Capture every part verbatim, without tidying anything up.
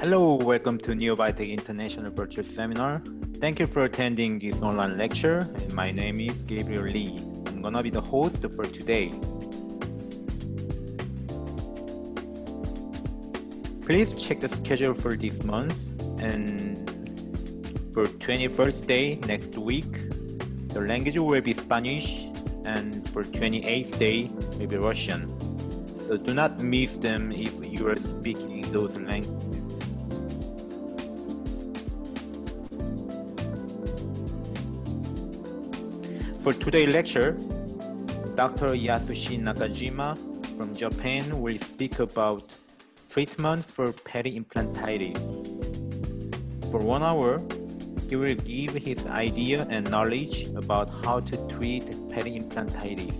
Hello, welcome to NeoBiotech International Virtual Seminar. Thank you for attending this online lecture. And my name is Gabriel Lee. I'm gonna be the host for today. Please check the schedule for this month, and for twenty-first day next week, the language will be Spanish, and for twenty-eighth day will be Russian. So do not miss them if you are speaking those languages. For today's lecture, Doctor Yasushi Nakajima from Japan will speak about treatment for peri-implantitis. For one hour, he will give his idea and knowledge about how to treat peri-implantitis.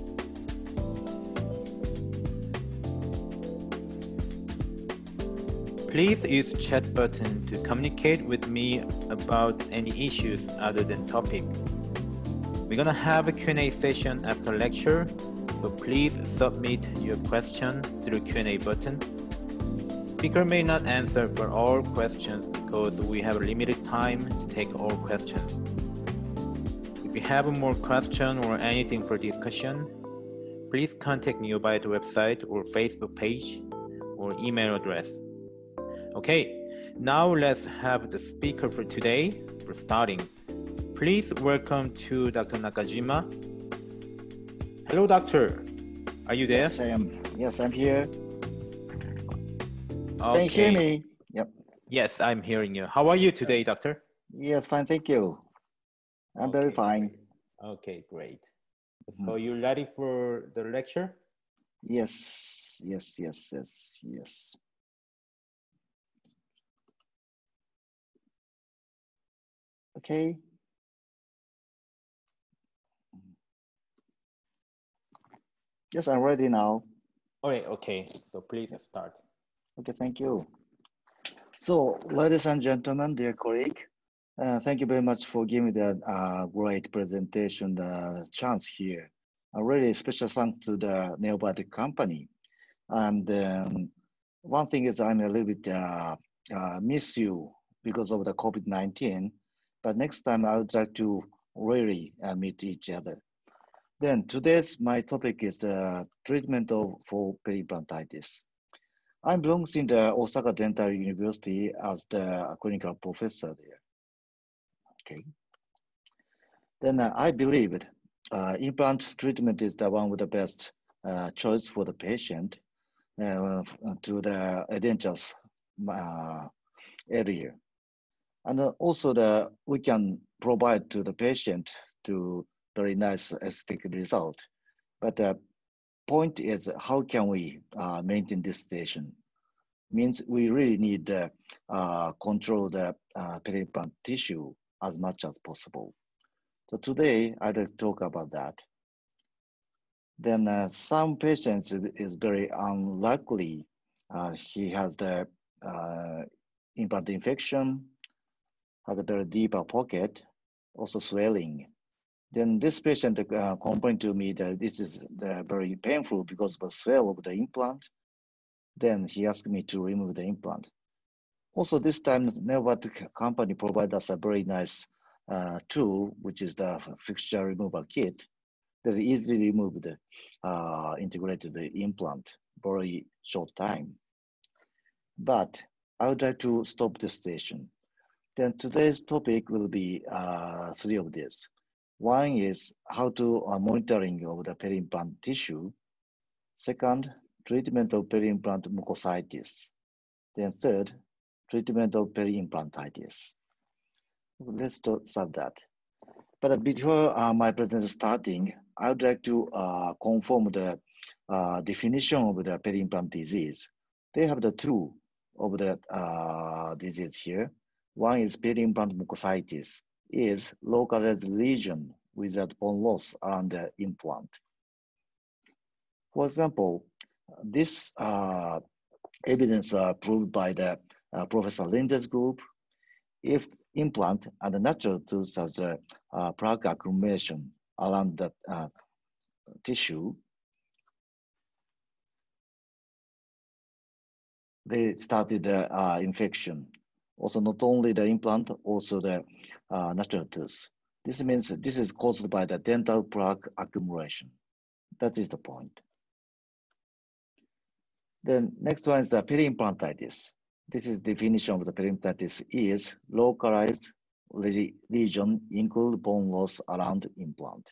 Please use chat button to communicate with me about any issues other than topic. We're gonna have a Q and A session after lecture, so please submit your question through Q and A button. Speaker may not answer for all questions because we have limited time to take all questions. If you have more question or anything for discussion, please contact NeoBiotech website or Facebook page or email address. Okay, now let's have the speaker for today for starting. Please welcome to Doctor Nakajima. Hello, doctor. Are you there? Yes, I am. Yes, I'm here. Okay. Can you hear me? Yep. Yes, I'm hearing you. How are you today, doctor? Yes, fine. Thank you. I'm okay. Very fine. Okay, great. So you ready for the lecture? Yes, yes, yes, yes, yes. Okay. Yes, I'm ready now. All right, okay, so please start. Okay, thank you. So, ladies and gentlemen, dear colleague, uh, thank you very much for giving me the uh, great presentation uh, chance here. A really special thanks to the NeoBiotech company. And um, one thing is I'm a little bit uh, uh, miss you because of the COVID nineteen, but next time I would like to really uh, meet each other. Then today's my topic is the treatment of for peri-implantitis. I belong in the Osaka Dental University as the clinical professor there. Okay. Then uh, I believed uh, implant treatment is the one with the best uh, choice for the patient uh, to the edentulous uh, area, and also the we can provide to the patient to. Very nice aesthetic result. But the point is, how can we uh, maintain this station? Means we really need to uh, uh, control the uh, peri-implant tissue as much as possible. So today, I will talk about that. Then uh, some patients is very unlikely. Uh, he has the uh, implant infection, has a very deeper pocket, also swelling. Then this patient uh, complained to me that this is uh, very painful because of the swell of the implant. Then he asked me to remove the implant. Also, this time, NeoBiotech company provided us a very nice uh, tool, which is the fixture removal kit that easily removed the uh, integrated implant very short time. But I would like to stop the station. Then today's topic will be uh, three of these. One is how to uh, monitoring of the peri-implant tissue. Second, treatment of peri-implant mucositis. Then third, treatment of peri-implantitis. Let's start that. But before uh, my presentation starting, I would like to uh, confirm the uh, definition of the peri-implant disease. They have the two of the uh, disease here. One is peri-implant mucositis. Is localized lesion without bone loss on the implant. For example, this uh, evidence uh, proved by the uh, Professor Linde's group, if implant are natural to such a uh, plaque accumulation around the uh, tissue, they started the uh, infection. Also, not only the implant, also the uh, natural tooth. This means this is caused by the dental plaque accumulation. That is the point. Then next one is the peri-implantitis. This is definition of the peri-implantitis is localized region include bone loss around implant.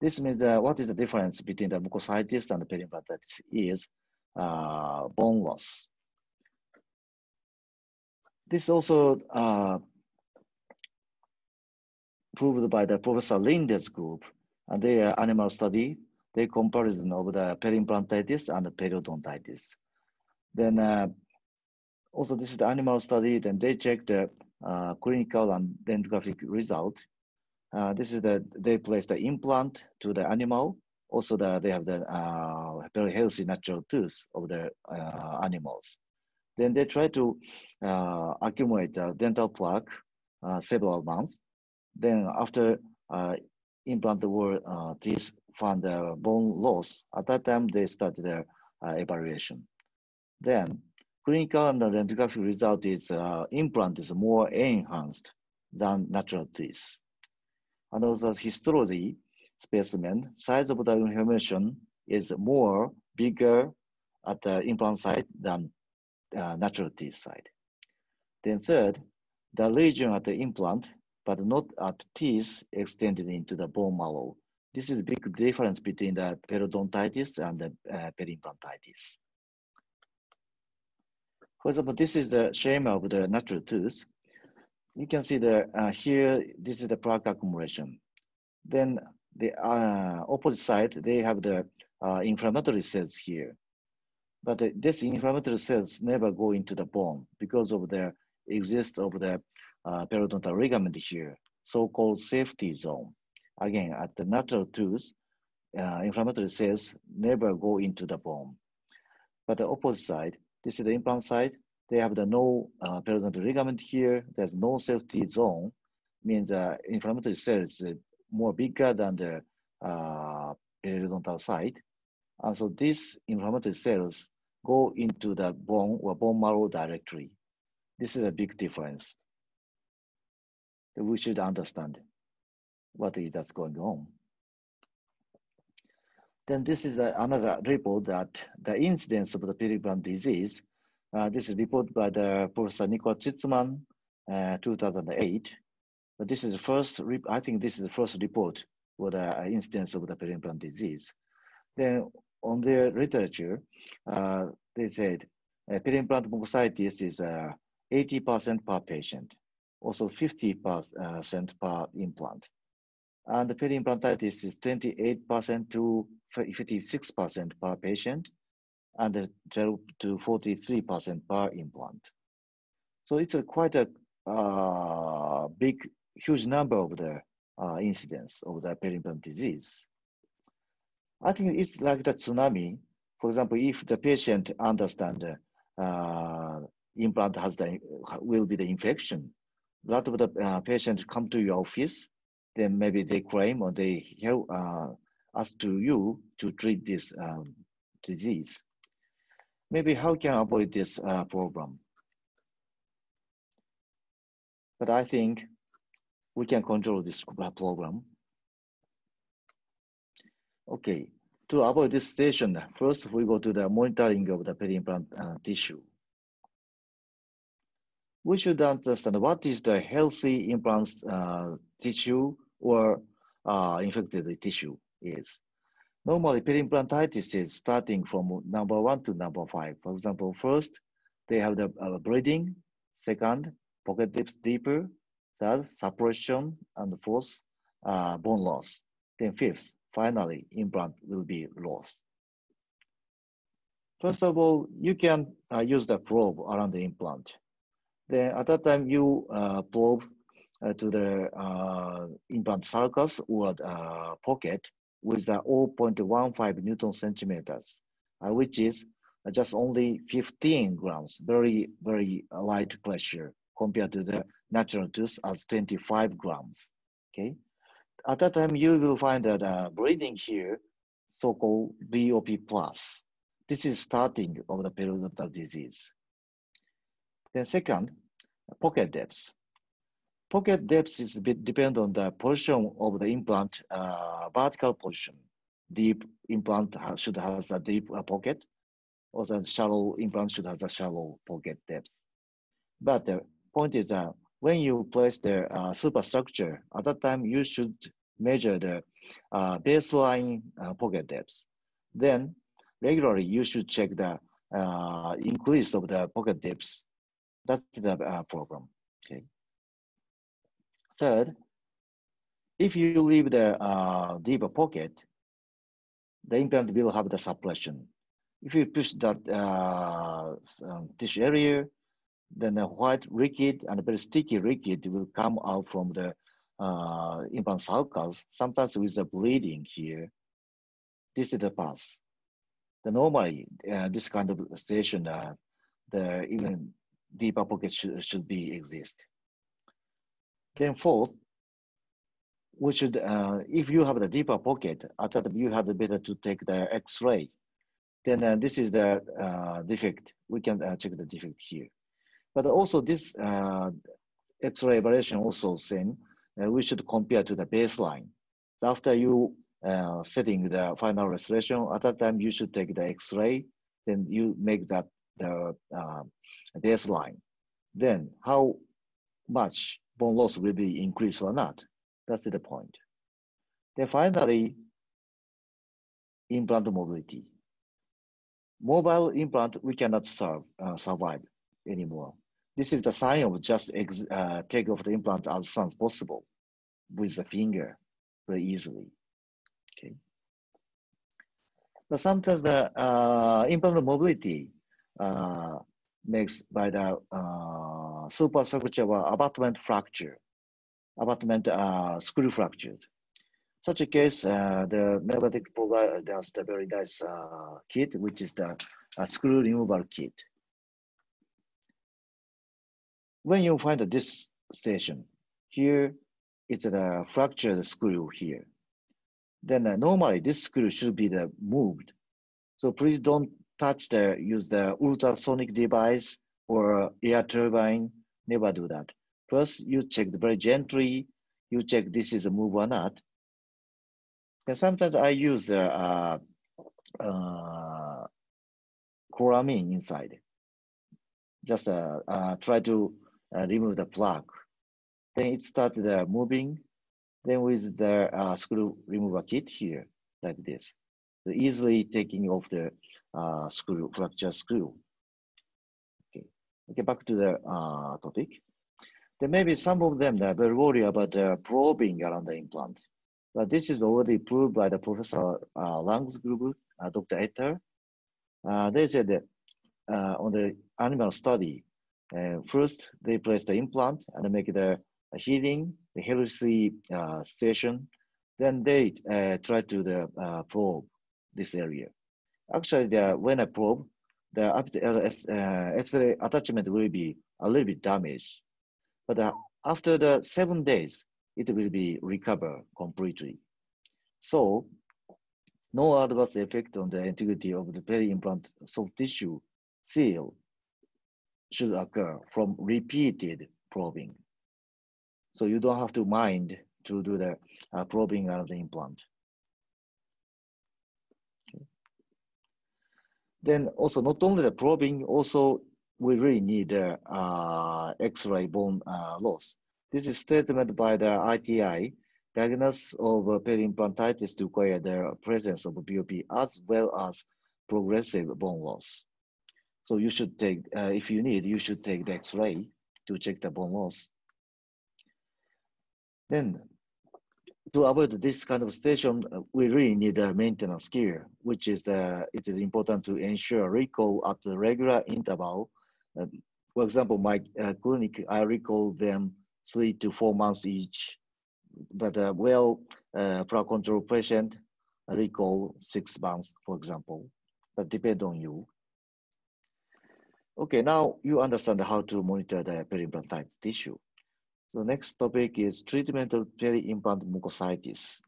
This means uh, what is the difference between the mucositis and the peri-implantitis is uh, bone loss. This also uh, proved by the Professor Linde's group and their animal study, the comparison of the peri-implantitis and the periodontitis. Then uh, also this is the animal study, then they checked the uh, clinical and demographic result. Uh, this is the, they placed the implant to the animal. Also the, they have the uh, very healthy natural tooth of the uh, animals. Then they try to uh, accumulate uh, dental plaque uh, several months. Then after uh, implant were uh, teeth found uh, bone loss, at that time they started their uh, evaluation. Then clinical and demographic result is uh, implant is more enhanced than natural teeth. And also histology specimen, size of the inflammation is more bigger at the implant site than Uh, natural teeth side. Then third, the region at the implant, but not at teeth extended into the bone marrow. This is a big difference between the periodontitis and the uh, peri-implantitis. For example, this is the shame of the natural tooth. You can see the, uh, here, this is the plaque accumulation. Then the uh, opposite side, they have the uh, inflammatory cells here. But uh, these inflammatory cells never go into the bone because of the exist of the uh, periodontal ligament here, so-called safety zone. Again, at the natural tooth, uh, inflammatory cells never go into the bone. But the opposite side, this is the implant side, they have the no uh, periodontal ligament here, there's no safety zone, means uh, inflammatory cells is more bigger than the uh, periodontal side. And so these inflammatory cells go into the bone or bone marrow directly. This is a big difference. We should understand what is that's going on. Then this is another report that the incidence of the peri-implant disease. Uh, this is reported by the Professor Nikolaos Tsitsumann, uh, two thousand eight. But this is the first, I think this is the first report for the incidence of the peri-implant disease. Then on their literature, uh, they said uh, peri-implant mucositis is uh, eighty percent per patient, also fifty percent per implant. And the peri-implantitis is twenty-eight percent to fifty-six percent per patient, and twelve to forty-three percent per implant. So it's a quite a uh, big, huge number of the uh, incidence of the peri-implant disease. I think it's like the tsunami. For example, if the patient understands uh, implant has the, will be the infection, a lot of the uh, patients come to your office, then maybe they claim or they help, uh, ask to you to treat this um, disease. Maybe how can I avoid this uh, problem? But I think we can control this problem. Okay, to avoid this station, first we go to the monitoring of the peri-implant uh, tissue. We should understand what is the healthy implant uh, tissue or uh, infected tissue is. Normally, peri-implantitis is starting from number one to number five. For example, first, they have the uh, bleeding. Second, pocket dips deeper. Third, suppression. And fourth, uh, bone loss. Then fifth, finally, implant will be lost. First of all, you can uh, use the probe around the implant. Then at that time, you uh, probe uh, to the uh, implant sulcus or uh, pocket with the zero point one five Newton centimeters, uh, which is just only fifteen grams, very, very light pressure compared to the natural tooth as twenty-five grams, okay? At that time, you will find that uh, bleeding here, so-called B O P plus. This is starting of the periodontal disease. Then second, pocket depth. Pocket depth is depend on the position of the implant, uh, vertical position. Deep implant should have a deep uh, pocket, or the shallow implant should have a shallow pocket depth. But the point is that uh, when you place the uh, superstructure, at that time you should measure the uh, baseline uh, pocket depth. Then regularly you should check the uh, increase of the pocket depth. That's the uh, problem, okay? Third, if you leave the uh, deeper pocket, the implant will have the suppression. If you push that uh, tissue area, then the white liquid and very sticky liquid will come out from the uh, implant circles, sometimes with the bleeding here. This is the path. The normally, uh, this kind of station, uh, the even deeper pocket should, should be exist. Then fourth, we should, uh, if you have the deeper pocket, I thought you have the better to take the X-ray. Then uh, this is the uh, defect. We can uh, check the defect here. But also this uh, X-ray variation also same. Uh, we should compare to the baseline. So after you uh, setting the final restoration, at that time you should take the X-ray, then you make that the uh, baseline. Then how much bone loss will be increased or not? That's the point. Then finally, implant mobility. Mobile implant, we cannot serve, uh, survive anymore. This is the sign of just ex uh, take off the implant as soon as possible with the finger very easily, okay? But sometimes the uh, implant mobility uh, makes by the uh, superstructure or abutment fracture, abutment uh, screw fractures. Such a case, uh, the NeoBiotech provides us the very nice uh, kit, which is the uh, screw removal kit. When you find this station, here it's a fractured screw here. Then uh, normally this screw should be the moved. So please don't touch the, use the ultrasonic device or air turbine, never do that. First, you check very gently, you check this is a move or not. And sometimes I use the uh, uh, chloramine inside. Just uh, uh, try to Uh, remove the plug. Then it started uh, moving. Then with the uh, screw remover kit here, like this. So easily taking off the uh, screw, fracture screw. Okay, okay, back to the uh, topic. There may be some of them that will worry about uh, probing around the implant. But this is already proved by the Professor uh, Lang's group, uh, Doctor Etter. Uh, they said that uh, on the animal study, Uh, first, they place the implant and make the healing, the healthy uh, station. Then they uh, try to the, uh, probe this area. Actually, the, when I probe, the epithelial uh, attachment will be a little bit damaged. But uh, after the seven days, it will be recovered completely. So, no adverse effect on the integrity of the peri-implant soft tissue seal should occur from repeated probing. So you don't have to mind to do the uh, probing of the implant. Okay. Then also not only the probing, also we really need uh, uh, X-ray bone uh, loss. This is statement by the I T I, diagnosis of uh, peri-implantitis to require the presence of B O P as well as progressive bone loss. So you should take, uh, if you need, you should take the X-ray to check the bone loss. Then, to avoid this kind of station, uh, we really need a maintenance care, which is, uh, it is important to ensure recall at the regular interval. Uh, for example, my uh, clinic, I recall them three to four months each, but uh, well, uh, for a control patient, I recall six months, for example, but depend on you. Okay, now you understand how to monitor the peri-implantitis tissue. So the next topic is treatment of peri-implant mucositis.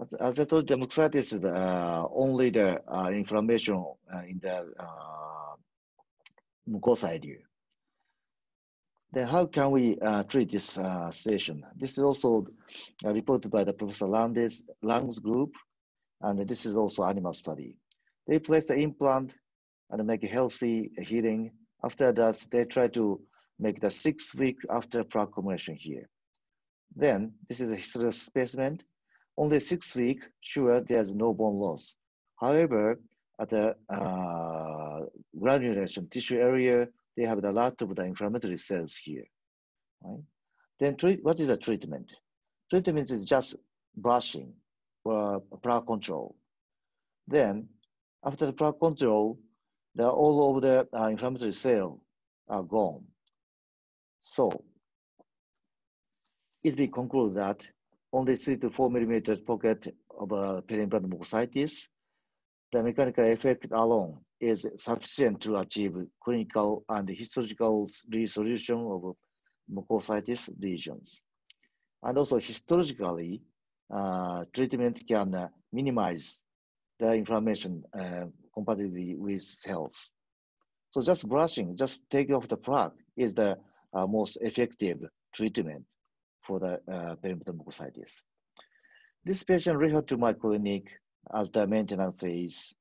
As, as I told you, the mucositis is uh, only the uh, inflammation uh, in the uh, mucositis. Then how can we uh, treat this uh, station? This is also uh, reported by the Professor Landes, Lang's group, and this is also animal study. They place the implant and make a healthy healing. After that, they try to make the six week after proclamation here. Then, this is a historical specimen. Only six week, sure, there's no bone loss. However, at the uh, granulation tissue area, they have a lot of the inflammatory cells here. Right? Then, treat, what is the treatment? Treatment is just brushing or plaque control. Then, after the plaque control, the, all of the uh, inflammatory cells are gone. So it be concluded that only three to four millimeter pocket of uh, peri-implant mucositis, the mechanical effect alone is sufficient to achieve clinical and histological resolution of mucositis lesions. And also histologically, uh, treatment can uh, minimize the inflammation uh, compatible with cells. So just brushing, just taking off the plaque is the uh, most effective treatment for the uh, peri-implant mucositis. This patient referred to my clinic as the maintenance phase.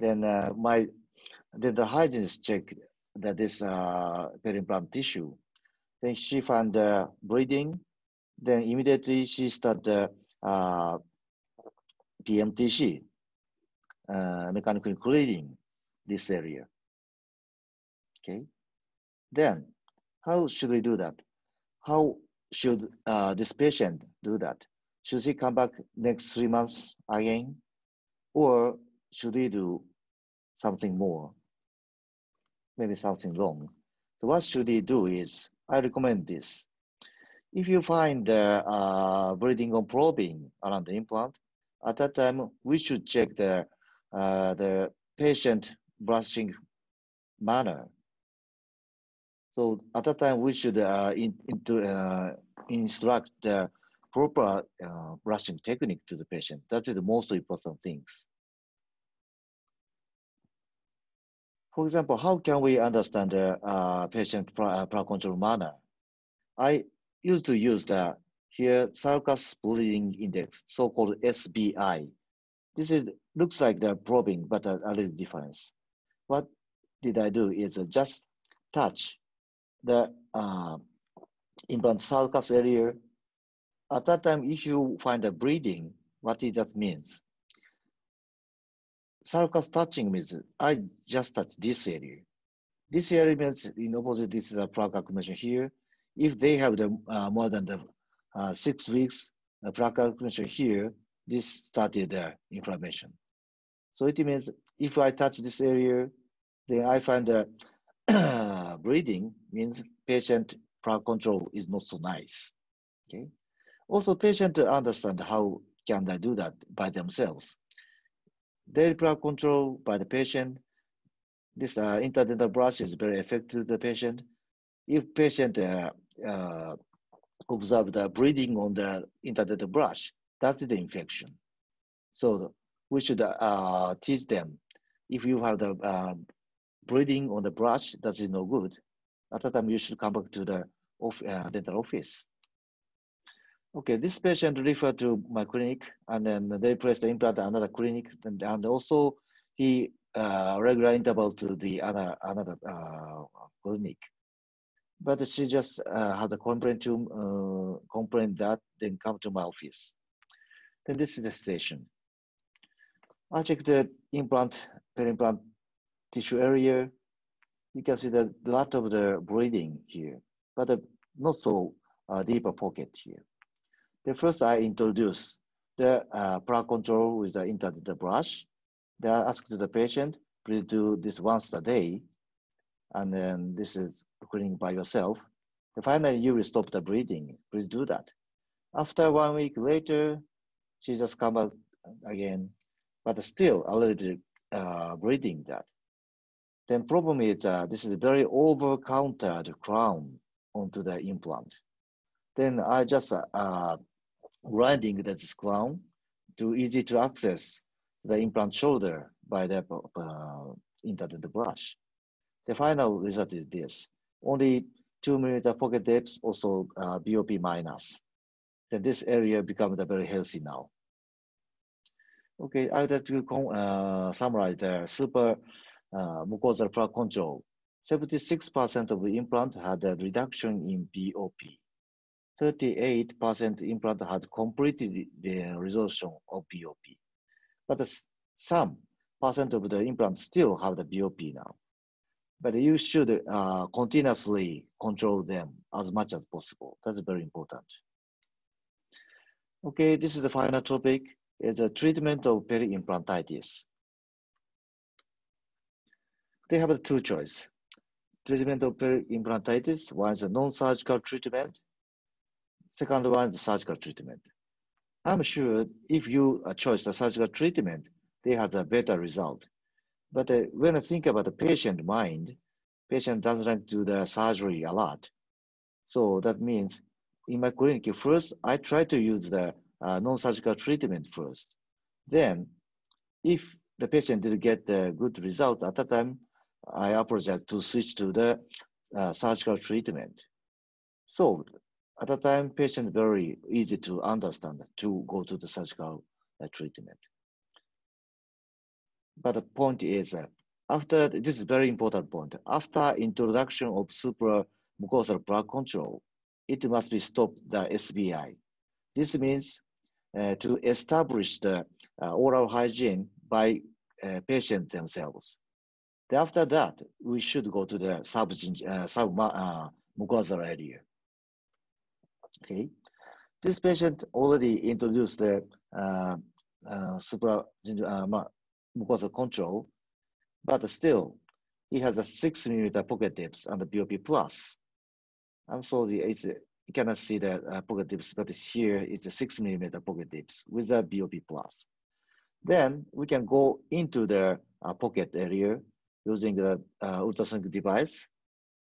Then uh, my then the hygienist checked that this uh, peri-implant tissue. Then she found uh, bleeding. Then immediately she started uh, uh, P M T C. Uh, mechanically cleaning this area. Okay, then how should we do that? How should uh, this patient do that? Should she come back next three months again, or should we do something more? Maybe something wrong. So what should we do is I recommend this. If you find uh, uh, bleeding or probing around the implant, at that time we should check the Uh, the patient brushing manner. So at that time, we should uh, in, into, uh, instruct the proper uh, brushing technique to the patient. That is the most important things. For example, how can we understand the uh, patient plaque control manner? I used to use the here sulcus bleeding index, so-called S B I. This is, looks like they're probing, but a, a little difference. What did I do is just touch the uh, implant sulcus area. At that time, if you find a bleeding, what it that means? Sulcus touching means I just touch this area. This area means in opposite, this is a plaque accumulation here. If they have the, uh, more than the uh, six weeks uh, plaque accumulation here, this started the uh, inflammation. So it means if I touch this area, then I find the uh, bleeding means patient plaque control is not so nice, okay? Also patient understand how can they do that by themselves. Daily plaque control by the patient, this uh, interdental brush is very effective to the patient. If patient uh, uh, observe the bleeding on the interdental brush, that's the infection. So we should uh, teach them, if you have the uh, bleeding on the brush, that is no good. At that time, you should come back to the off, uh, dental office. Okay, this patient referred to my clinic, and then they placed the implant at another clinic, and, and also he uh, regular interval to the other, another uh, clinic. But she just uh, had a complaint to uh, complain that, then come to my office. Then this is the station. I checked the implant, peri-implant tissue area. You can see that a lot of the bleeding here, but uh, not so uh, deeper pocket here. The first I introduce the uh, plaque control with the interdental brush. Then I asked the patient, please do this once a day. And then this is cleaning by yourself. And finally, you will stop the bleeding. Please do that. After one week later, she just come back again, but still a little bit uh, bleeding that. Then problem is uh, this is a very over-countered crown onto the implant. Then I just uh, uh, grinding this crown to easy to access the implant shoulder by the uh, interdent brush. The final result is this. Only two millimeter pocket depth, also uh, B O P minus. Then this area becomes very healthy now. Okay, I would like to uh, summarize the super uh, mucosal plaque control. seventy-six percent of the implant had a reduction in B O P. thirty-eight percent implant had completed the resolution of B O P. But some percent of the implants still have the B O P now. But you should uh, continuously control them as much as possible. That's very important. Okay, this is the final topic, is a treatment of peri-implantitis. They have two choices. Treatment of peri-implantitis, one is a non-surgical treatment, second one is surgical treatment. I'm sure if you choose the surgical treatment, they have a better result. But uh, when I think about the patient mind, patient doesn't like to do the surgery a lot. So that means in my clinic, first, I try to use the uh, non-surgical treatment first. Then if the patient didn't get a good result at that time, I apologize to switch to the uh, surgical treatment. So at that time, patient very easy to understand to go to the surgical uh, treatment. But the point is, uh, after this is very important point. After introduction of supramucosal plaque control, it must be stopped the S B I. This means uh, to establish the uh, oral hygiene by uh, patient themselves. Then after that, we should go to the sub, uh, sub uh, mucosal area. Okay, this patient already introduced the uh, uh, supra uh, mucosal control, but still, he has a six millimeter pocket tips and the B O P plus. I'm sorry, it's, you cannot see the uh, pocket tips, but it's here it's a six millimeter pocket tips with a B O P plus. Then we can go into the uh, pocket area using the uh, ultrasonic device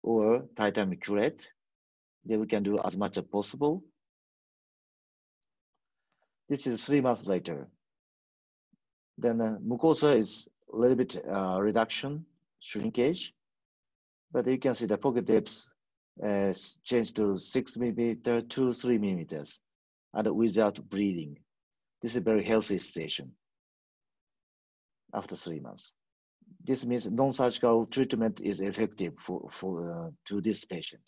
or titanium curette. Then we can do as much as possible. This is three months later. Then uh, mucosa is a little bit uh, reduction, shrinkage, but you can see the pocket depths uh, change to six millimeter to three millimeters and without bleeding. This is a very healthy station after three months. This means non-surgical treatment is effective for, for, uh, to this patient.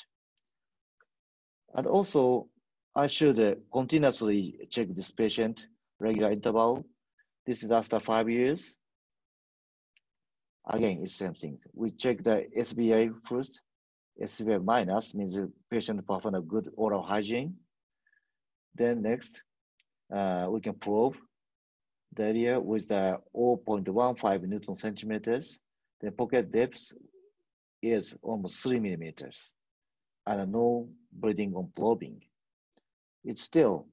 And also, I should uh, continuously check this patient regular interval. This is after five years. Again, it's the same thing. We check the S B I first. S B I minus means the patient performed a good oral hygiene. Then next, uh, we can probe the area with the zero point one five Newton centimeters. The pocket depth is almost three millimeters. And no bleeding on probing. It's still,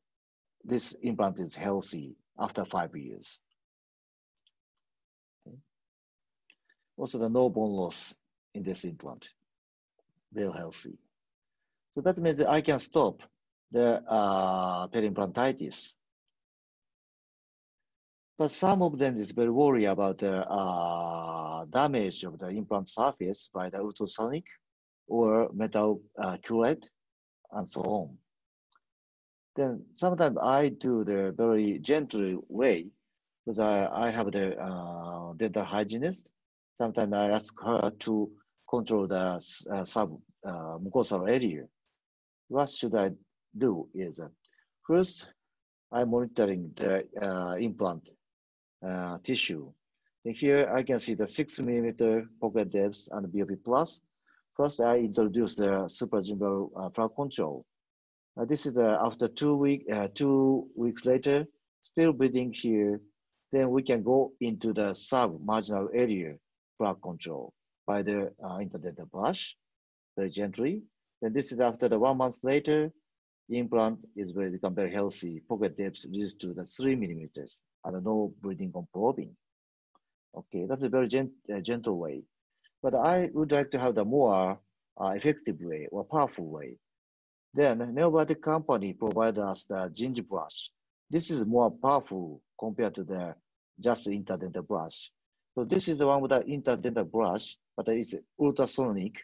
this implant is healthy after five years. Okay. Also the no bone loss in this implant, they're healthy. So that means that I can stop the uh, peri-implantitis. But some of them is very worried about the uh, damage of the implant surface by the ultrasonic or metal uh, curette, and so on. Then sometimes I do the very gentle way, because I, I have the uh, dental hygienist. Sometimes I ask her to control the uh, sub uh, mucosal area. What should I do is, uh, first, I'm monitoring the uh, implant uh, tissue. And here I can see the six millimeter pocket depth and B O P plus. First, I introduced the supramucosal uh, plaque control. Uh, this is uh, after two, week, uh, two weeks later, still bleeding here. Then we can go into the sub-marginal area plaque control by the uh, interdental brush very gently. Then this is after the one month later, the implant is very, become very healthy. Pocket depth reaches to the three millimeters and no bleeding or probing. Okay, that's a very gent uh, gentle way. But I would like to have the more uh, effective way or powerful way. Then NeoBiotech company provided us the gingival brush. This is more powerful compared to the just interdental brush. So this is the one with the interdental brush, but it's ultrasonic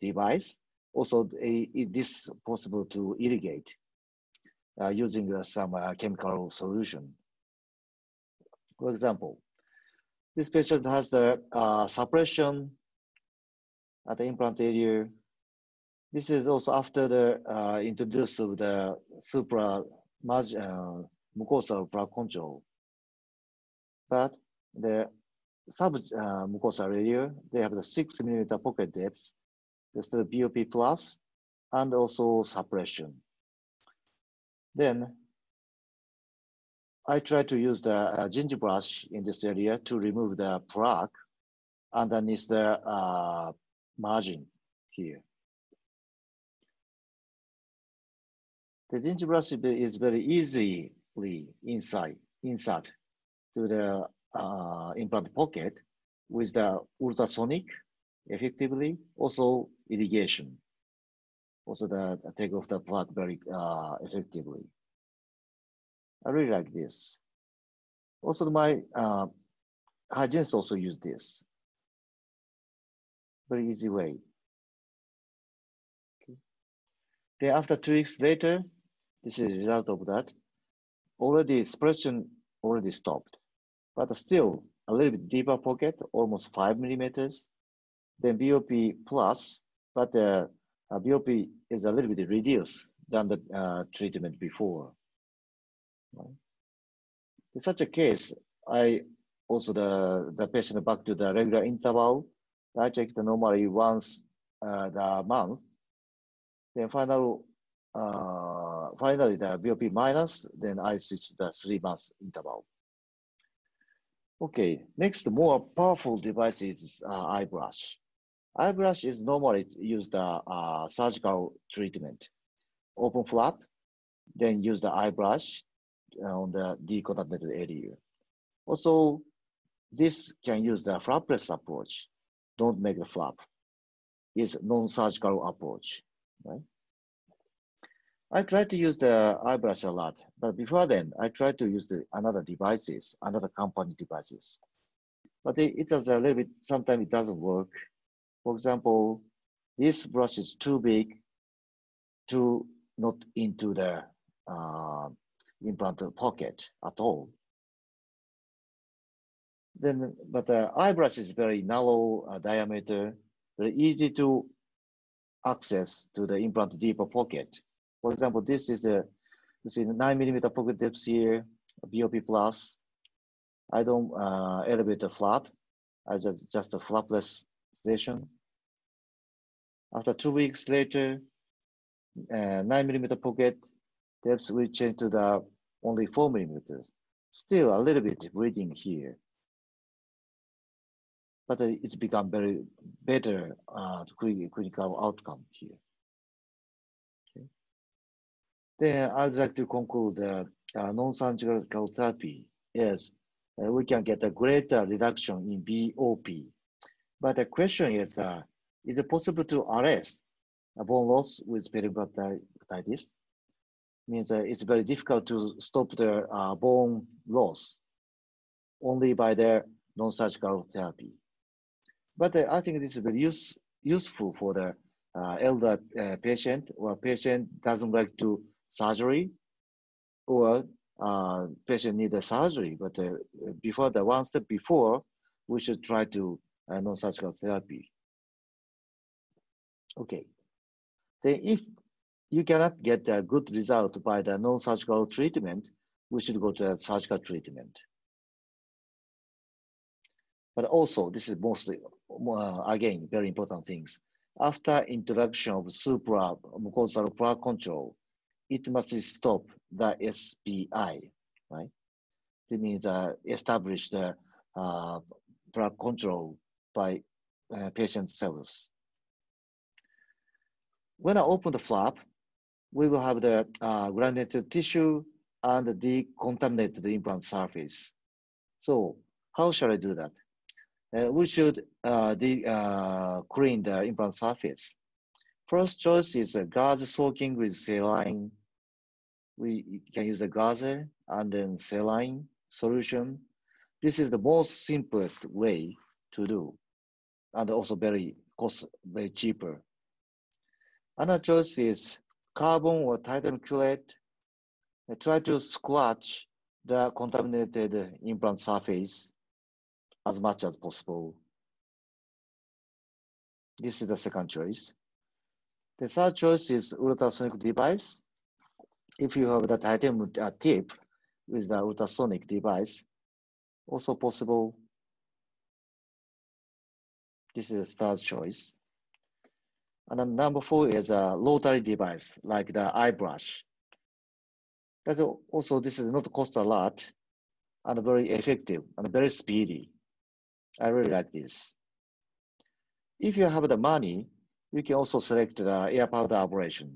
device. Also, a, it is possible to irrigate uh, using uh, some uh, chemical solution. For example, this patient has the uh, suppression at the implant area. This is also after the uh, introduce of the supra uh, mucosal plug control. But the sub uh, mucosal area, they have the six millimeter pocket depth. There's the B O P plus and also suppression. Then I try to use the uh, gingival brush in this area to remove the plaque underneath the uh, margin here. The gingival brush is very easily inside, insert to the uh, implant pocket with the ultrasonic effectively, also irrigation. Also the take off the plaque very uh, effectively. I really like this. Also, my uh, hygienists also use this. Very easy way. Okay. Then after two weeks later, this is the result of that. Already suppression already stopped, but still a little bit deeper pocket, almost five millimeters. Then B O P plus, but the uh, B O P is a little bit reduced than the uh, treatment before. In such a case, I also the, the patient back to the regular interval. I check the normally once uh, the month. Then final, uh, finally the B O P minus, then I switch the three months interval. Okay, next more powerful device is uh, eye brush. Eye brush is normally used the uh, surgical treatment. Open flap, then use the eye brush on the decontaminated area. Also, this can use the flapless approach. Don't make the flap. It's non-surgical approach. Right? I try to use the eye brush a lot, but before then, I tried to use the another devices, another company devices. But it, it does a little bit, sometimes it doesn't work. For example, this brush is too big to not into the uh, implant pocket at all. Then, but the eye brush is very narrow uh, diameter, very easy to access to the implant deeper pocket. For example, this is a you see the nine millimeter pocket depth here, B O P plus. I don't uh, elevate the flap. I just just a flapless station. After two weeks later, uh, nine millimeter pocket depth will change to the only four millimeters. Still a little bit bleeding here, but it's become very better uh, clinical outcome here. Okay. Then I'd like to conclude that uh, non-surgical therapy is uh, we can get a greater reduction in B O P. But the question is, uh, is it possible to arrest a bone loss with peri-implantitis? Means uh, it's very difficult to stop the uh, bone loss only by the non-surgical therapy. But uh, I think this is very use, useful for the uh, elder uh, patient or patient doesn't like to surgery or uh, patient need a surgery. But uh, before the one step before, we should try to uh, non-surgical therapy. Okay, then if you cannot get a good result by the non-surgical treatment, we should go to a surgical treatment. But also, this is mostly, uh, again, very important things. After introduction of supramucosal plug control, it must stop the S B I, right? That means uh, establish the uh, plug control by uh, patient cells. When I open the flap, we will have the uh, granulated tissue and the decontaminated implant surface. So how shall I do that? uh, we should uh, de uh, clean the implant surface. First choice is a gauze soaking with saline. We can use the gauze and then saline solution. This is the most simplest way to do, and also very cost, very cheaper. Another choice is carbon or titanium chelate. Try to scratch the contaminated implant surface as much as possible. This is the second choice. The third choice is ultrasonic device. If you have the titanium tip with the ultrasonic device, also possible. This is the third choice. And then number four is a rotary device, like the eye brush. That's also, this is not cost a lot, and very effective, and very speedy. I really like this. If you have the money, you can also select the air powder ablation.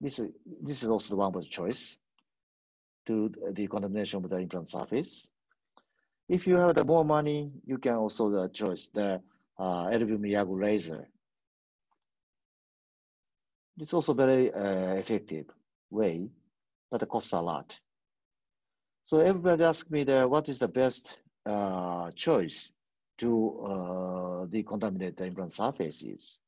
This is, this is also the one with choice to the contamination of the implant surface. If you have the more money, you can also the choice the uh, erbium:Y A G laser. It's also very uh, effective way, but it costs a lot. So everybody asks me the, what is the best uh, choice to uh, decontaminate the implant surfaces.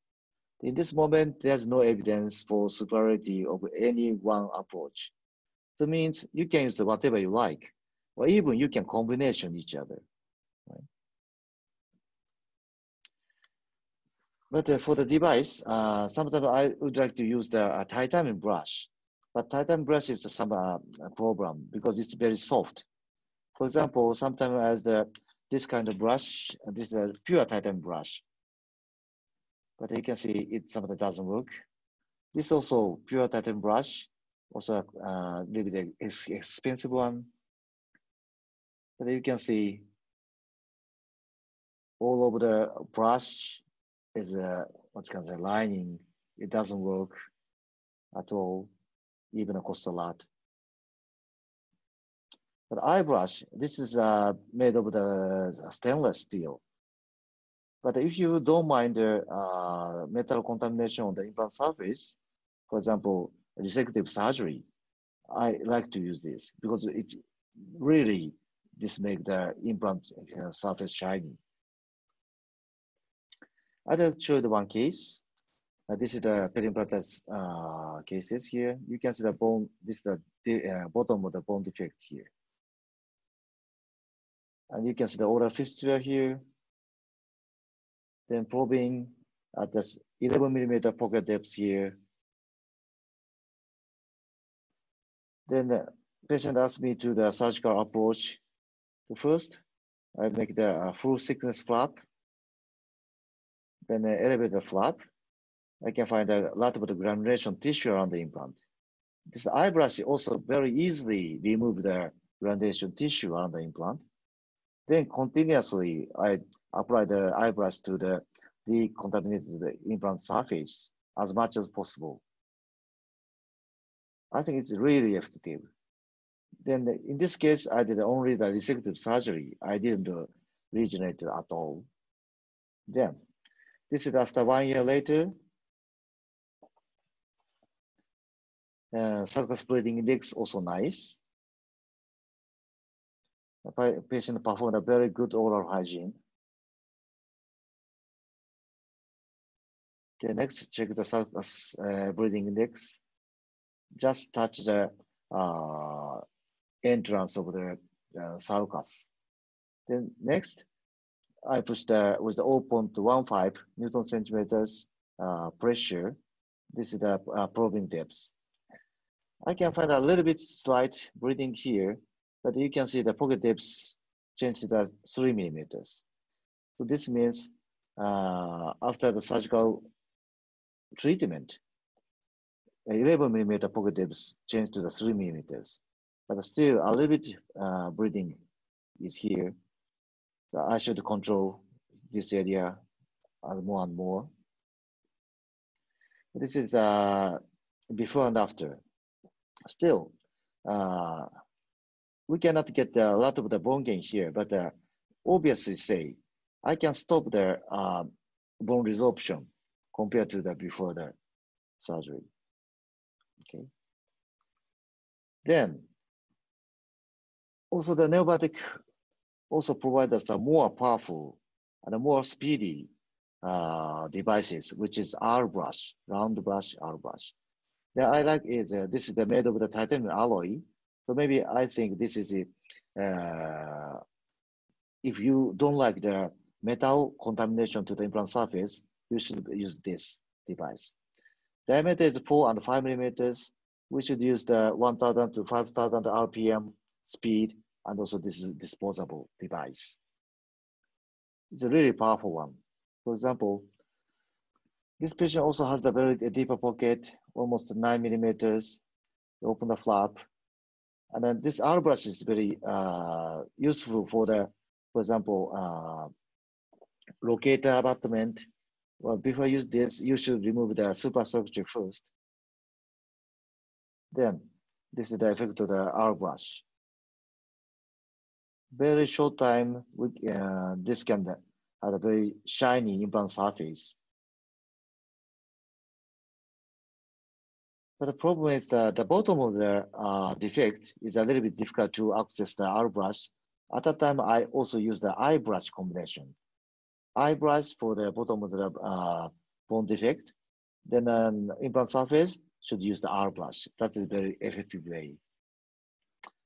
In this moment, there's no evidence for superiority of any one approach. So it means you can use whatever you like, or even you can combination each other. Right? But uh, for the device, uh, sometimes I would like to use the uh, titanium brush, but titanium brush is some uh, problem because it's very soft. For example, sometimes as the this kind of brush, this is a pure titanium brush, but you can see it sometimes doesn't work. This also pure titanium brush, also a uh, little bit expensive one, but you can see all over the brush is a, what can I say, lining. It doesn't work at all, even it costs a lot. But eye brush, this is uh, made of the stainless steel. But if you don't mind the uh, metal contamination on the implant surface, for example, resective surgery, I like to use this because it really, this makes the implant surface shiny. I'll show the one case. Uh, this is the peri-implantitis uh, cases here. You can see the bone, this is the, the uh, bottom of the bone defect here. And you can see the oral fistula here. Then probing at this eleven millimeter pocket depth here. Then the patient asked me to the surgical approach. So first, I make the uh, full thickness flap. Then I elevate the flap. I can find a lot of the granulation tissue around the implant. This eye brush also very easily remove the granulation tissue around the implant. Then continuously, I apply the eye brush to the decontaminated implant surface as much as possible. I think it's really effective. Then the, in this case, I did only the resective surgery. I didn't uh, regenerate at all. Then, this is after one year later. Uh, Surface bleeding index also nice. The patient performed a very good oral hygiene. Okay, next, check the surface uh, bleeding index. Just touch the uh, entrance of the uh, sulcus. Then next, I push the with the zero point one five Newton centimeters uh, pressure. This is the uh, probing depth. I can find a little bit slight bleeding here, but you can see the pocket depth changes to three millimeters. So this means uh, after the surgical treatment, eleven millimeter pocket depth changed to the three millimeters, but still a little bit uh, bleeding is here. So I should control this area more and more. This is uh, before and after. Still, uh, we cannot get a lot of the bone gain here, but uh, obviously say, I can stop the uh, bone resorption compared to the before the surgery, okay? Then, also the NeoBiotech also provides us a more powerful and a more speedy uh, devices, which is R brush, round brush, R brush. The I like is, uh, this is the made of the titanium alloy. So maybe I think this is it. Uh, if you don't like the metal contamination to the implant surface, you should use this device. Diameter is four and five millimeters. We should use the one thousand to five thousand R P M speed, and also this is a disposable device. It's a really powerful one. For example, this patient also has a very deeper pocket, almost nine millimeters. You open the flap, and then this R brush is very uh, useful for the, for example, uh, locator abutment. Well, before you use this, you should remove the superstructure first. Then this is the effect of the R brush. Very short time, we, uh, this can have a very shiny implant surface. But the problem is that the bottom of the uh, defect is a little bit difficult to access the R brush. At that time, I also use the I brush combination. I brush for the bottom of the uh, bone defect, then an implant surface should use the R brush. That is a very effective way.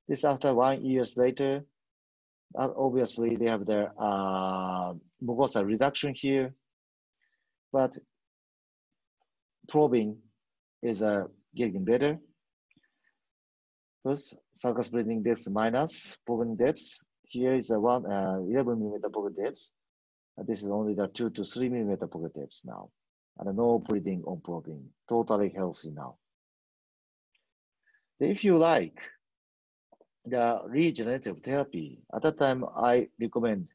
This after one years later, obviously they have the uh, mucosa reduction here, but probing is uh, getting better. First, sulcus breathing depth minus probing depth. Here is a one uh, eleven millimeter pocket depth. And this is only the two to three millimeter pocket depths now. And no breathing on probing, totally healthy now. If you like the regenerative therapy, at that time I recommend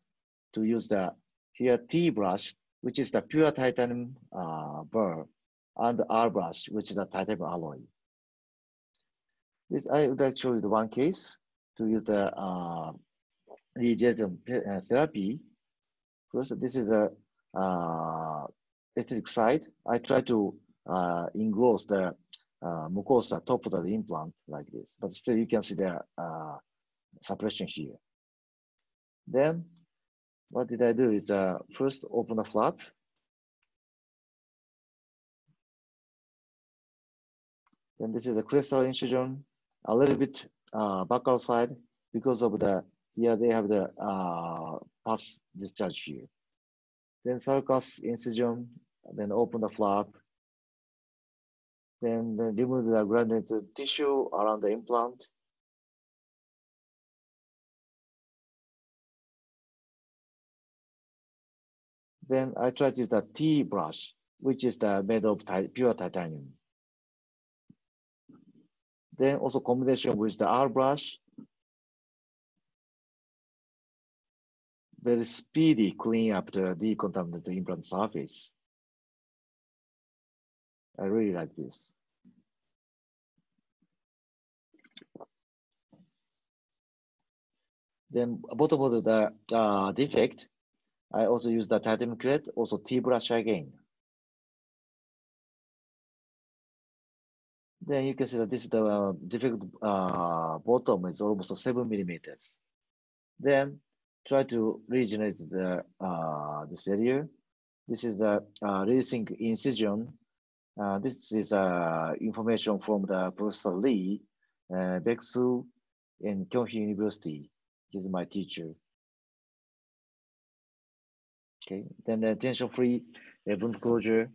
to use the here T brush, which is the pure titanium uh, burr, and R brush, which is the titanium alloy. This I would like to show you the one case to use the uh, regenerative therapy. First, this is the uh, aesthetic side. I try to uh, engross the uh, mucosa top of the implant like this, but still you can see the uh, suppression here. Then, what did I do is uh, first open the flap. Then this is a crystal incision, a little bit uh, buccal side because of the here they have the uh, pus discharge here. Then sulcus incision, then open the flap. Then, then remove the granulated tissue around the implant. Then I try to use the T brush, which is the made of pure titanium. Then also combination with the R brush. Very speedy clean up the decontaminated implant surface. I really like this. Then bottom of the uh, defect, I also use the titanium crete, also T brush again. Then you can see that this is the uh, defect uh, bottom is almost seven millimeters. Then try to regenerate the, uh, this area. This is the uh, releasing incision. Uh, this is uh, information from the Professor Lee uh, Baek-su in Kyung-hee University. He's my teacher. Okay, then the tension-free uh, wound closure,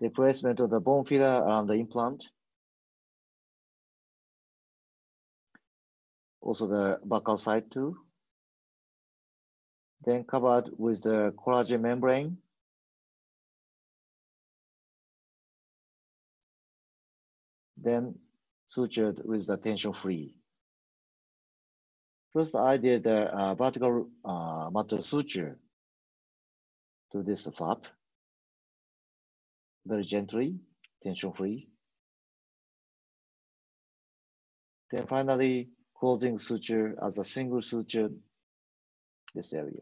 the placement of the bone filler around the implant, also the buccal side too. Then covered with the collagen membrane. Then sutured with the tension-free. First, I did the uh, vertical uh, matter suture to this flap, very gently, tension-free. Then finally, closing suture as a single suture, this area.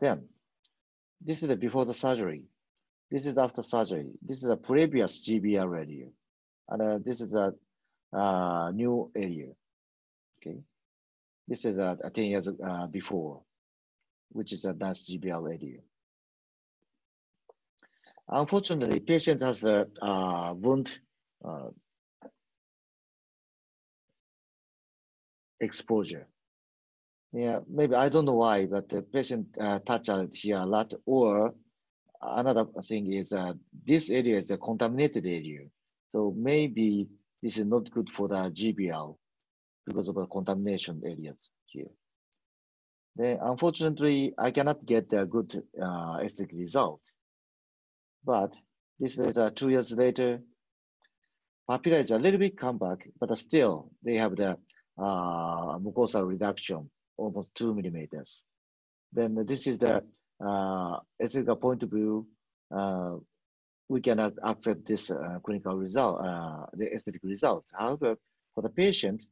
Then, this is the before the surgery. This is after surgery. This is a previous G B R area. And uh, this is a uh, new area, okay? This is uh, ten years uh, before, which is a nice G B L area. Unfortunately, patient has a uh, wound uh, exposure. Yeah, maybe I don't know why, but the patient uh, touched here a lot. Or another thing is uh, this area is a contaminated area. So maybe this is not good for the G B L because of the contamination areas here. Then unfortunately, I cannot get a good uh, aesthetic result. But this is uh, two years later. Papilla is a little bit comeback, but still they have the uh, mucosal reduction, almost two millimeters. Then this is the uh, aesthetic point of view. Uh, we cannot accept this uh, clinical result, uh, the aesthetic result. However, for the patient,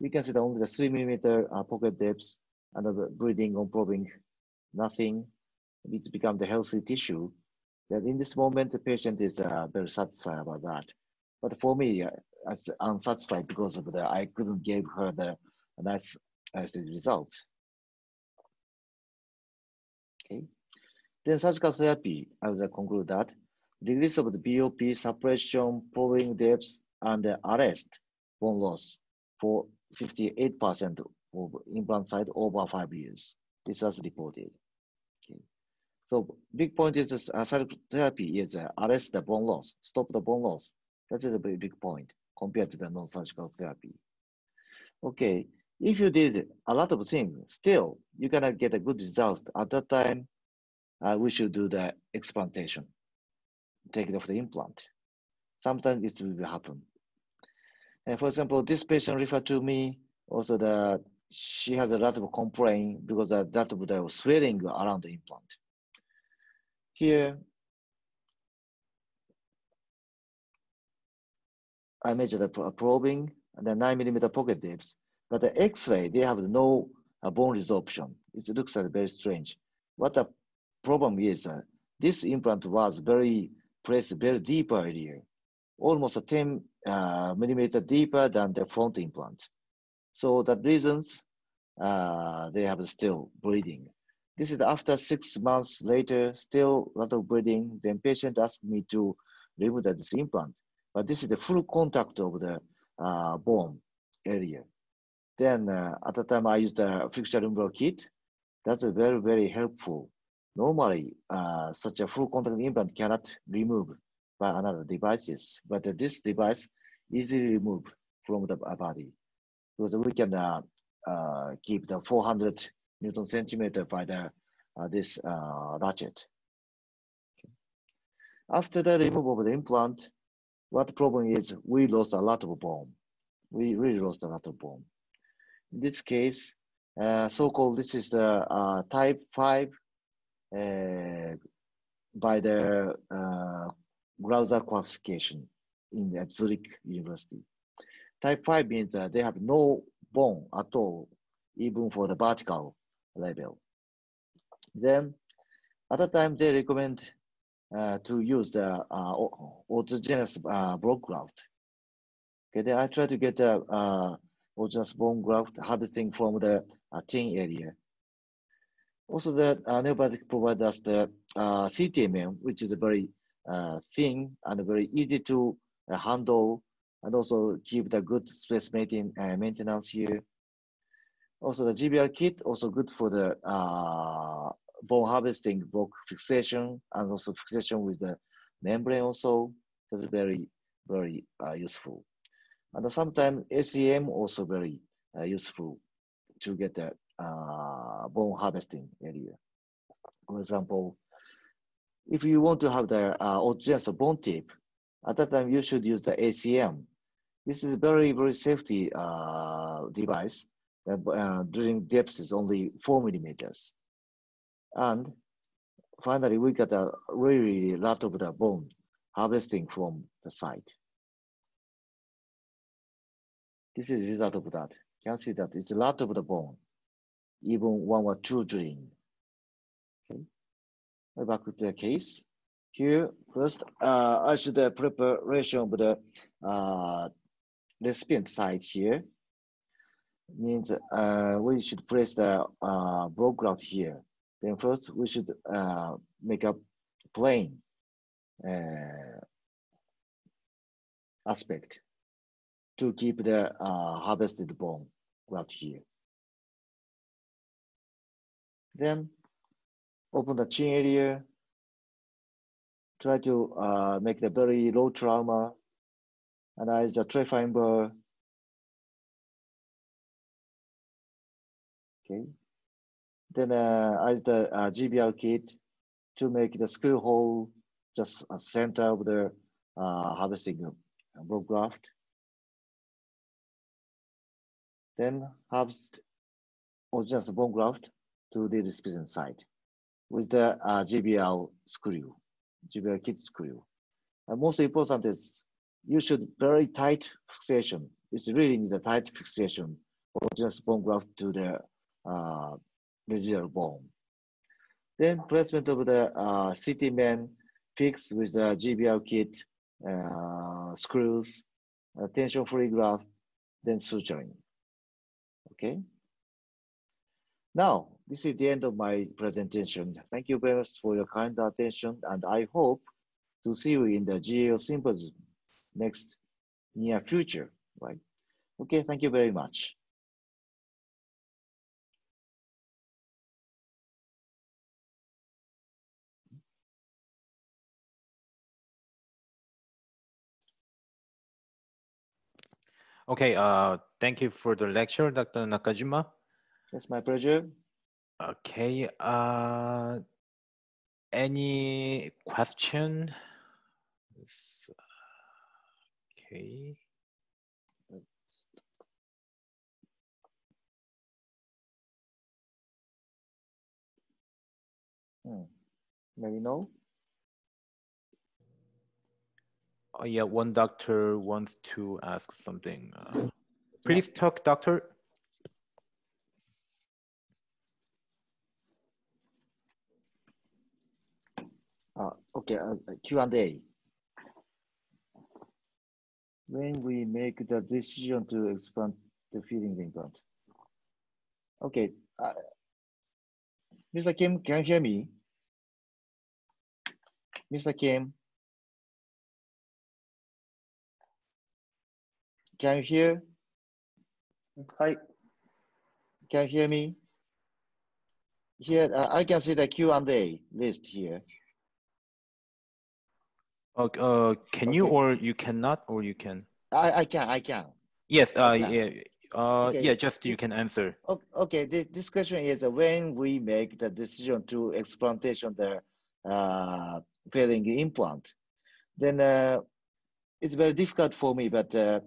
we can see that only the three millimeter uh, pocket depth and the bleeding or probing, nothing. It's become the healthy tissue. That in this moment, the patient is uh, very satisfied about that. But for me, I'm unsatisfied because of the, I couldn't give her the nice aesthetic result. Okay. Then surgical therapy, I will conclude that. Release of the B O P, suppression, probing depth, and arrest bone loss for fifty-eight percent of implant site over five years. This was reported. Okay. So big point is this, uh, surgical therapy is uh, arrest the bone loss, stop the bone loss. That is a very big point compared to the non-surgical therapy. Okay, if you did a lot of things, still you cannot get a good result. At that time, uh, we should do the explantation, take it off the implant. Sometimes it will happen. And for example, this patient referred to me also that she has a lot of complaint because of that of the swelling around the implant. Here, I measured the probing and the nine millimeter pocket depth, but the X-ray, they have no uh, bone resorption. It looks uh, very strange. What the problem is, uh, this implant was very placed very deeper area, almost uh, ten uh, millimeter deeper than the front implant. So that reasons uh, they have still bleeding. This is after six months later, still a lot of bleeding. Then patient asked me to remove this implant, but this is the full contact of the uh, bone area. Then uh, at the time I used a fixed lumbar kit. That's a very, very helpful. Normally, uh, such a full contact implant cannot remove by another devices, but uh, this device easily removed from the body because we can uh, uh, keep the four hundred Newton centimeter by the, uh, this uh, ratchet. Okay. After the removal of the implant, what the problem is, we lost a lot of bone. We really lost a lot of bone. In this case, uh, so-called, this is the uh, type five uh, by the uh, Grouser classification in the Zurich University. Type five means that they have no bone at all, even for the vertical level. Then, at the time, they recommend uh, to use the uh, autogenous uh, bone graft. Okay, then I try to get the uh, autogenous bone graft harvesting from the uh, thin area. Also, the uh, NeoBiotech provides us the uh, C T M M, which is very uh, thin and very easy to uh, handle, and also keep the good space maintain, uh, maintenance here. Also, the G B R kit, also good for the uh, bone harvesting, bone fixation, and also fixation with the membrane also. That's very, very uh, useful. And sometimes A C M also very uh, useful to get the uh, bone harvesting area. For example, if you want to have the uh, autogenous bone tip, at that time you should use the A C M. This is a very, very safety uh, device. Uh, during depth is only four millimeters. And finally, we got a really lot of the bone harvesting from the site. This is the result of that. You can see that it's a lot of the bone, even one or two drain. Okay. Back to the case. Here, first, uh, I should the preparation of the uh, recipient side here. Means uh, we should place the uh, bone graft here. Then first, we should uh, make a plane uh, aspect to keep the uh, harvested bone graft here. Then open the chin area. Try to uh, make the very low trauma. Analyze the trachea bar. Okay. Then uh, as the uh, G B R kit to make the screw hole just uh, center of the uh, harvesting bone graft. Then harvest or just bone graft to the recipient side with the uh, G B L screw, G B L kit screw. And most important is you should very tight fixation. It's really the tight fixation or just bone graft to the uh, residual bone. Then placement of the uh, C T M M fixed with the G B L kit, uh, screws, uh, tension-free graft, then suturing. Okay. Now, this is the end of my presentation. Thank you very much for your kind attention, and I hope to see you in the G A O Symposium next near future, right? Okay, thank you very much. Okay, uh, thank you for the lecture, Doctor Nakajima. It's my pleasure. Okay, uh, any question? Okay. Hmm. Maybe no? Oh, yeah, one doctor wants to ask something. Uh, please talk, doctor. Uh, okay, uh, Q and A. When we make the decision to expand the feeding implant. Okay, uh, Mister Kim, can you hear me? Mister Kim? Can you hear? Hi. Can you hear me? Here, uh, I can see the Q and A list here. Uh, uh, can okay. you or you cannot or you can? I, I can, I can. Yes, uh, can. yeah, uh, okay. yeah, just you can answer. Okay, this, this question is uh, when we make the decision to explantation the uh, failing implant, then uh, it's very difficult for me, but uh,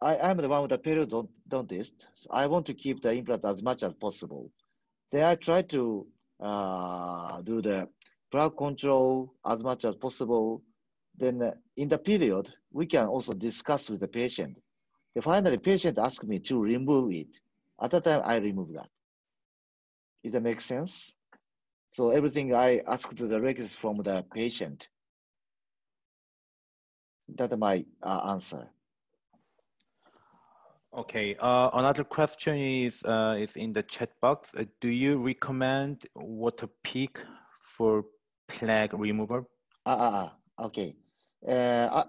I am the one with the periodontist. So I want to keep the implant as much as possible. Then I try to uh, do the plug control as much as possible. Then in the period, we can also discuss with the patient. The finally patient asked me to remove it. At that time, I remove that. Does that make sense? So everything I asked to the records from the patient. That's my uh, answer. Okay. Uh, another question is uh, is in the chat box. Uh, do you recommend water peak for plaque removal? Ah, ah, ah okay. Uh,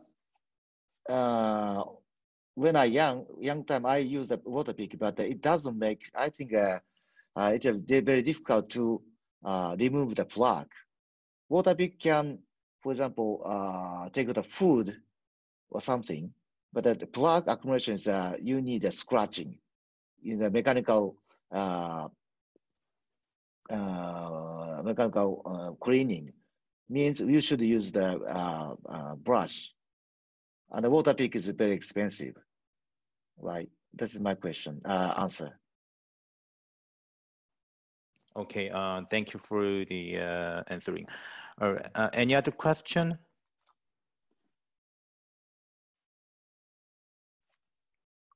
uh, when I young young time, I used the water peak, but it doesn't make. I think uh, uh, it's very difficult to uh, remove the plaque. Water peak can, for example, uh, take the food or something. But the plaque accumulation is uh, you need a scratching in the mechanical uh, uh, mechanical uh, cleaning. Means you should use the uh, uh, brush, and the water peak is very expensive, right? This is my question uh, answer. Okay, uh, thank you for the uh, answering. All right, uh, any other question?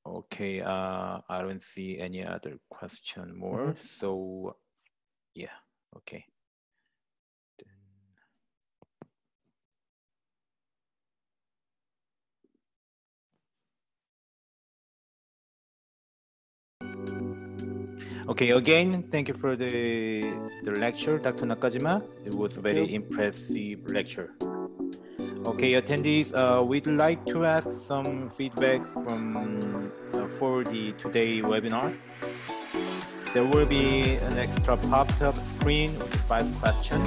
Okay, uh, I don't see any other question more. Mm-hmm. So, yeah, okay. Okay, again, thank you for the, the lecture, Doctor Nakajima. It was a very impressive lecture. Okay, attendees, uh, we'd like to ask some feedback from uh, for the today webinar. There will be an extra pop-up screen with five questions.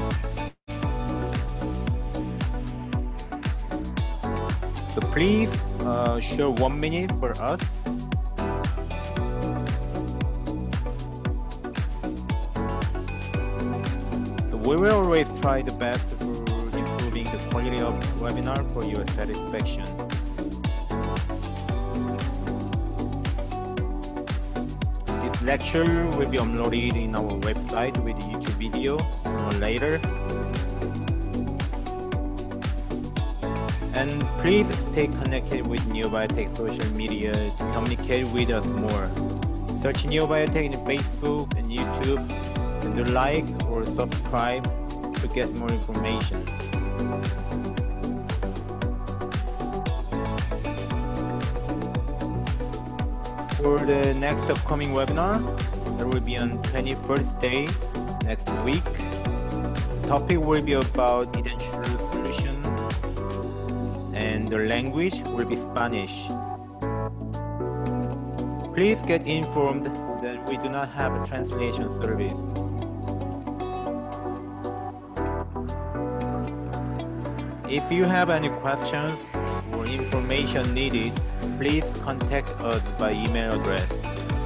So please uh, share one minute for us. So we will always try the best for the quality of the webinar for your satisfaction. This lecture will be uploaded in our website with YouTube video sooner or later. And please stay connected with NeoBiotech social media to communicate with us more. Search NeoBiotech in Facebook and YouTube, and do like or subscribe to get more information. For the next upcoming webinar, that will be on twenty-first day next week. The topic will be about dental solution, and the language will be Spanish. Please get informed that we do not have a translation service. If you have any questions or information needed, please contact us by email address.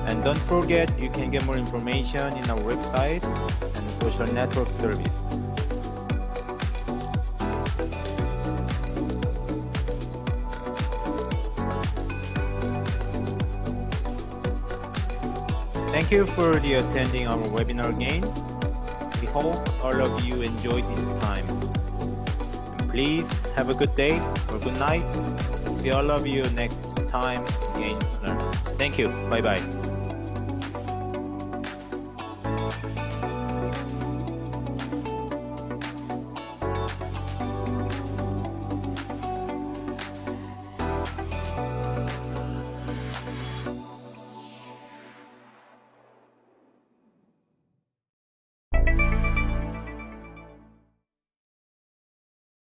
And don't forget, you can get more information in our website and social network service. Thank you for the attending our webinar again. We hope all of you enjoyed this time. Please have a good day or good night. See all of you next time again. Thank you. Bye bye.